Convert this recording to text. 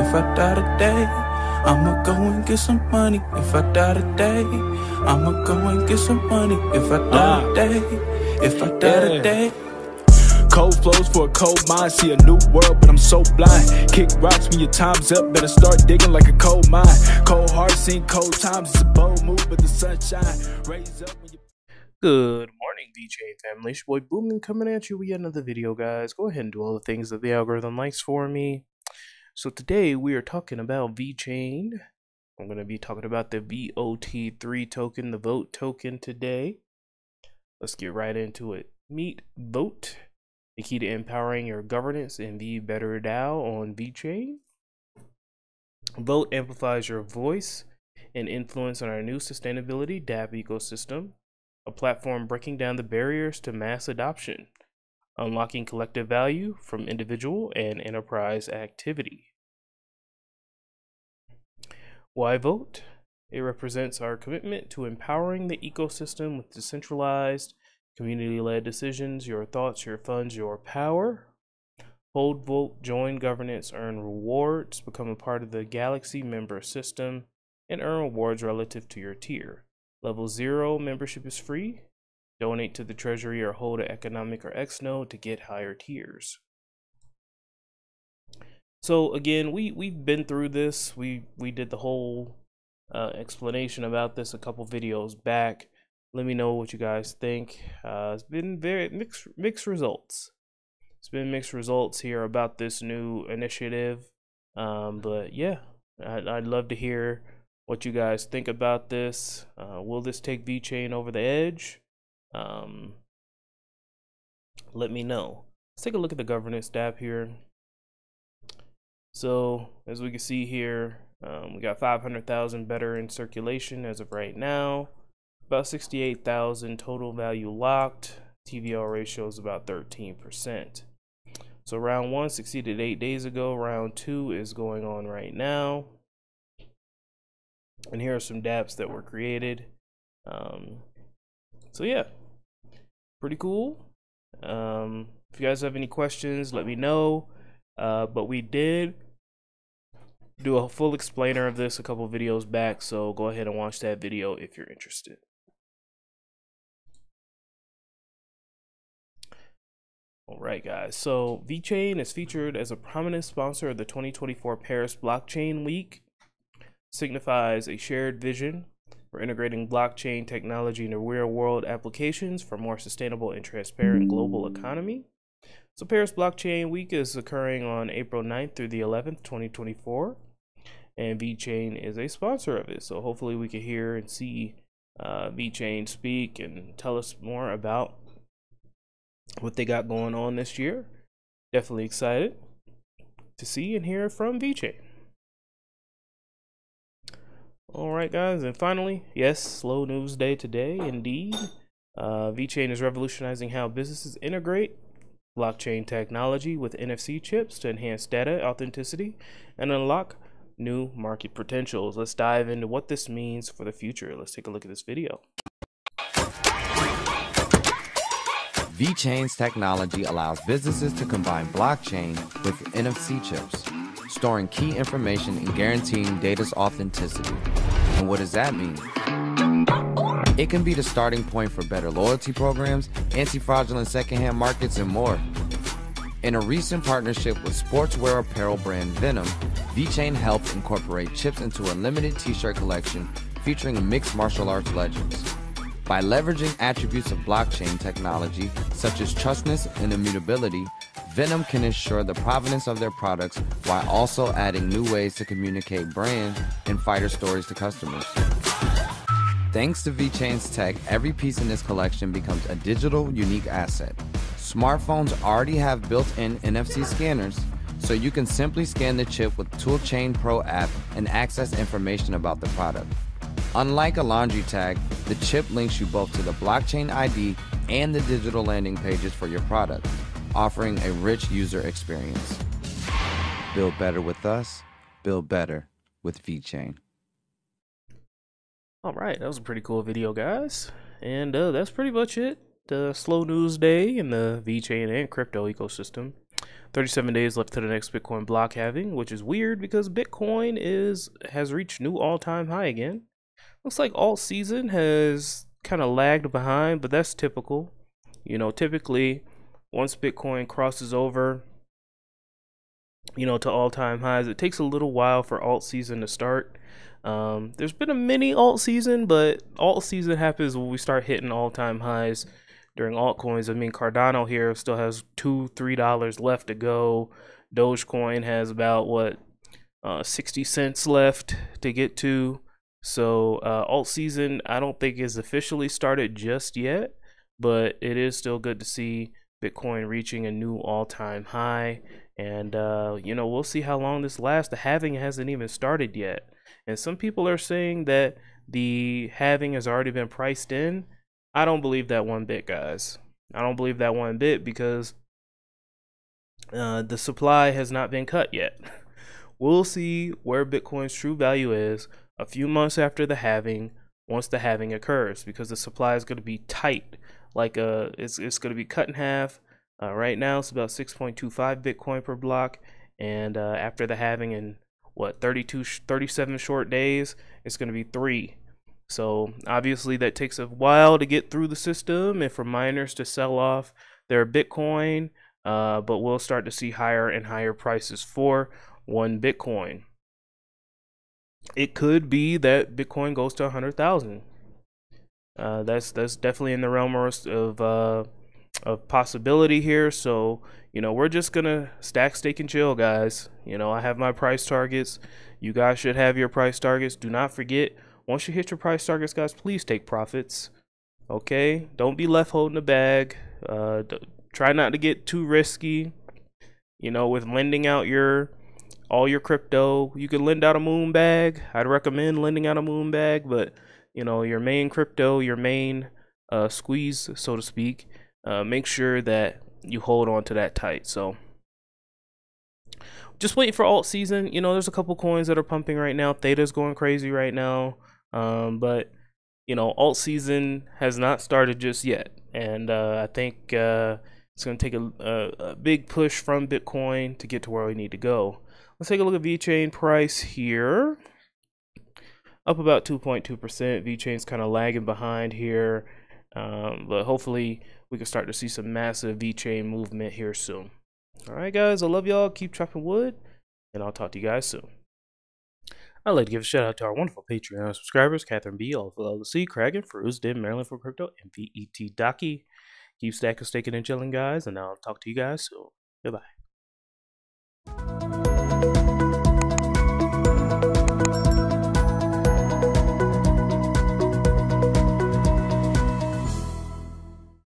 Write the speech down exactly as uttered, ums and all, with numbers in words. if I die today, I'ma go and get some money. If I die today, I'ma go and get some money. If I die today, if I die today. Cold flows for a cold mind, see a new world, but I'm so blind. Kick rocks when your time's up, better start digging like a coal mine. Cold heart, seen cold times, it's a bold move, but the sunshine raise up when you. Good morning, VeChain family. It's your boy Booming coming at you with another video, guys. Go ahead and do all the things that the algorithm likes for me. So today we are talking about VeChain. I'm going to be talking about the V O T three token, the vote token today. Let's get right into it. Meet vote. The key to empowering your governance in the better DAO on VeChain. vote amplifies your voice and influence on our new sustainability dApp ecosystem, a platform breaking down the barriers to mass adoption, unlocking collective value from individual and enterprise activity. Why vote? It represents our commitment to empowering the ecosystem with decentralized, community-led decisions, your thoughts, your funds, your power. Hold vote, join governance, earn rewards, become a part of the Galaxy member system, and earn rewards relative to your tier. Level zero membership is free. Donate to the treasury or hold an economic or X node to get higher tiers. So again, we, we've been through this. We, we did the whole uh, explanation about this a couple videos back. Let me know what you guys think. Uh, it's been very mixed, mixed results. It's been mixed results here about this new initiative. Um, but yeah, I'd, I'd love to hear what you guys think about this. Uh, will this take VeChain over the edge? Um, let me know. Let's take a look at the governance dApp here. So as we can see here, um, we got five hundred thousand better in circulation as of right now. About sixty-eight thousand total value locked. T V L ratio is about thirteen percent. So round one succeeded eight days ago. Round two is going on right now. And here are some dApps that were created. Um, so yeah, pretty cool. Um, if you guys have any questions, let me know. Uh, but we did do a full explainer of this a couple videos back. So go ahead and watch that video if you're interested. All right, guys, so VeChain is featured as a prominent sponsor of the twenty twenty-four Paris Blockchain Week. Signifies a shared vision for integrating blockchain technology into real-world applications for a more sustainable and transparent global economy. So Paris Blockchain Week is occurring on April ninth through the eleventh, twenty twenty-four, and VeChain is a sponsor of it. So hopefully we can hear and see uh, VeChain speak and tell us more about what they got going on this year. Definitely excited to see and hear from VeChain. All right, guys, and finally, yes, slow news day today, indeed. Uh, VeChain is revolutionizing how businesses integrate blockchain technology with N F C chips to enhance data authenticity and unlock new market potentials. Let's dive into what this means for the future. Let's take a look at this video. VeChain's technology allows businesses to combine blockchain with N F C chips, storing key information and guaranteeing data's authenticity. And what does that mean? It can be the starting point for better loyalty programs, anti-fraudulent secondhand markets, and more. In a recent partnership with sportswear apparel brand Venom, VeChain helped incorporate chips into a limited t-shirt collection featuring mixed martial arts legends. By leveraging attributes of blockchain technology, such as trustness and immutability, Venom can ensure the provenance of their products while also adding new ways to communicate brand and fighter stories to customers. Thanks to VeChain's tech, every piece in this collection becomes a digital, unique asset. Smartphones already have built-in N F C scanners, so you can simply scan the chip with Toolchain Pro app and access information about the product. Unlike a laundry tag, the chip links you both to the blockchain I D and the digital landing pages for your product, offering a rich user experience. Build better with us, build better with VeChain. All right, that was a pretty cool video, guys. And uh, that's pretty much it. The slow news day in the VeChain and crypto ecosystem. thirty-seven days left to the next Bitcoin block halving, which is weird because Bitcoin is has reached new all-time high again. Looks like alt season has kind of lagged behind, but that's typical. You know, typically once Bitcoin crosses over, you know, to all-time highs, it takes a little while for alt season to start. Um, there's been a mini alt season, but alt season happens when we start hitting all-time highs during altcoins. I mean, Cardano here still has two, three dollars left to go. Dogecoin has about what uh, sixty cents left to get to. So uh, alt season, I don't think is officially started just yet, but it is still good to see Bitcoin reaching a new all-time high. And, uh, you know, we'll see how long this lasts. The halving hasn't even started yet. And some people are saying that the halving has already been priced in. I don't believe that one bit, guys. I don't believe that one bit because uh, the supply has not been cut yet. We'll see where Bitcoin's true value is a few months after the halving, once the halving occurs, because the supply is going to be tight. Like uh, it's, it's going to be cut in half. Uh, right now, it's about six point two five Bitcoin per block. And uh, after the halving in, what, thirty-two, thirty-seven short days, it's going to be three. So obviously that takes a while to get through the system and for miners to sell off their Bitcoin. Uh, but we'll start to see higher and higher prices for one Bitcoin. It could be that Bitcoin goes to one hundred thousand. Uh, that's that's definitely in the realm of uh, of possibility here. So, you know, we're just going to stack, stake, and chill, guys. You know, I have my price targets. You guys should have your price targets. Do not forget, once you hit your price targets, guys, please take profits. Okay? Don't be left holding the bag. Uh, try not to get too risky, you know, with lending out your all your crypto. You could lend out a moon bag. I'd recommend lending out a moon bag, but, you know, your main crypto, your main uh, squeeze, so to speak, uh, make sure that you hold on to that tight. So just waiting for alt season. You know, there's a couple coins that are pumping right now. Theta's going crazy right now. Um, but, you know, alt season has not started just yet. And uh, I think uh, it's going to take a, a, a big push from Bitcoin to get to where we need to go. Let's take a look at VeChain price here. Up about two point two percent. VeChain's kind of lagging behind here. Um, but hopefully we can start to see some massive VeChain movement here soon. All right, guys, I love y'all. Keep chopping wood, and I'll talk to you guys soon. I'd like to give a shout out to our wonderful Patreon subscribers, Catherine B, All C, Kragan, Farooz, Dim, Maryland for Crypto, and V E T Docky. Keep stacking, staking, and chilling, guys, and I'll talk to you guys soon. Goodbye.